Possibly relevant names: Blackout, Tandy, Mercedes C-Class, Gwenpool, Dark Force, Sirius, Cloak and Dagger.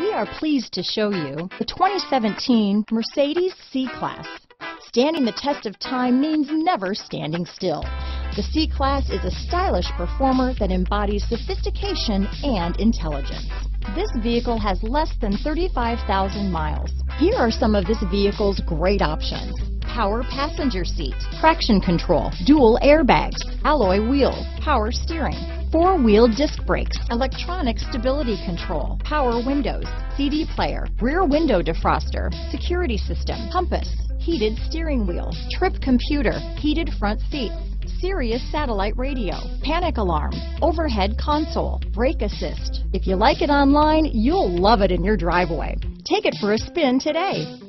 We are pleased to show you the 2017 Mercedes C-Class. Standing the test of time means never standing still. The C-Class is a stylish performer that embodies sophistication and intelligence. This vehicle has less than 35,000 miles. Here are some of this vehicle's great options: power passenger seat, traction control, dual airbags, alloy wheels, power steering, four-wheel disc brakes, electronic stability control, power windows, CD player, rear window defroster, security system, compass, heated steering wheel, trip computer, heated front seats, Sirius satellite radio, panic alarm, overhead console, brake assist. If you like it online, you'll love it in your driveway. Take it for a spin today.